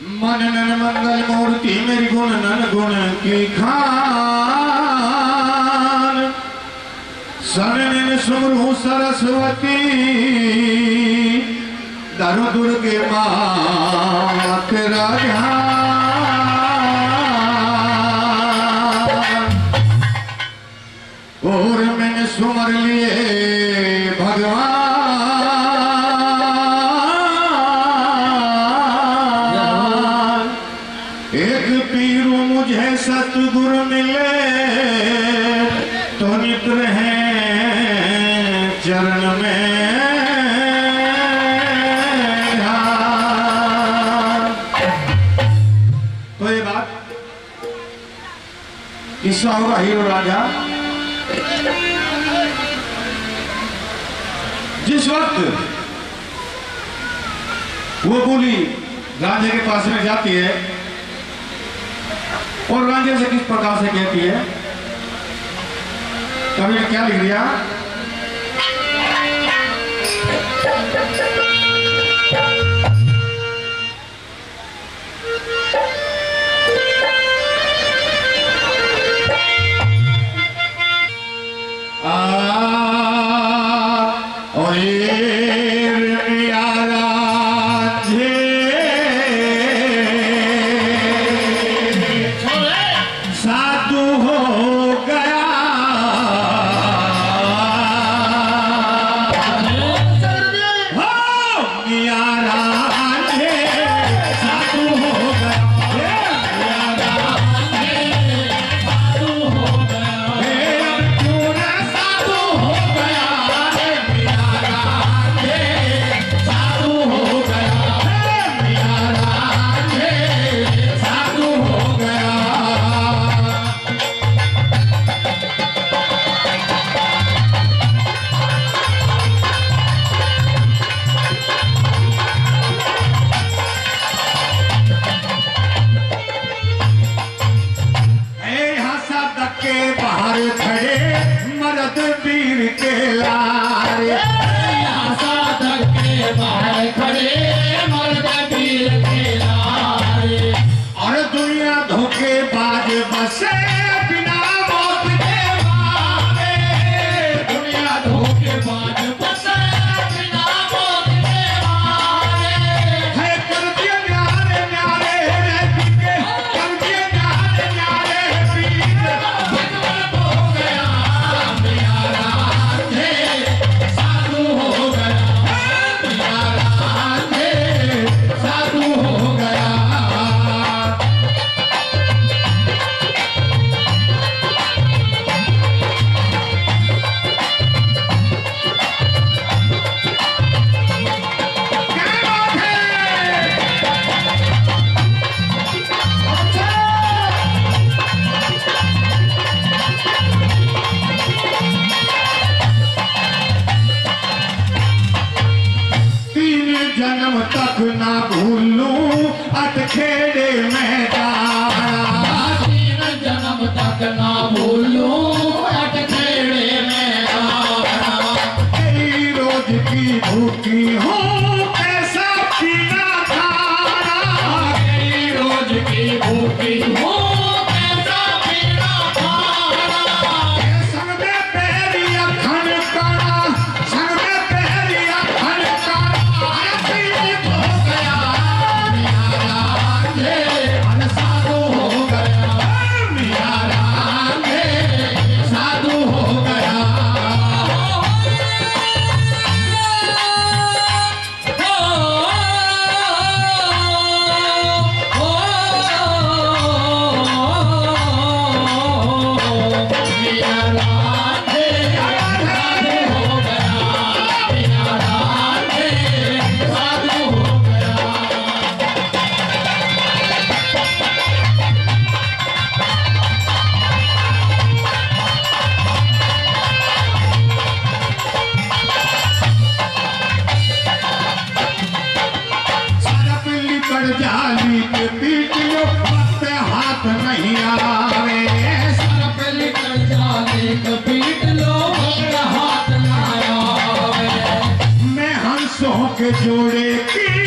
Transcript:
मन नन मंगल मूर्ति मेरी गुण नन गुण की खान सनन सुमरू सरस्वती धर दुर्गे मां तेरा ध्यान और मैंने सुमर लिए भगवान सतगुरु मिले तो नित रहे चरण में तो ये बात किस्सा होगा हीरो राजा। जिस वक्त वो बोली राजा के पास में जाती है और राजे से किस प्रकार से कहती है, कभी क्या लिख दिया, जोड़े की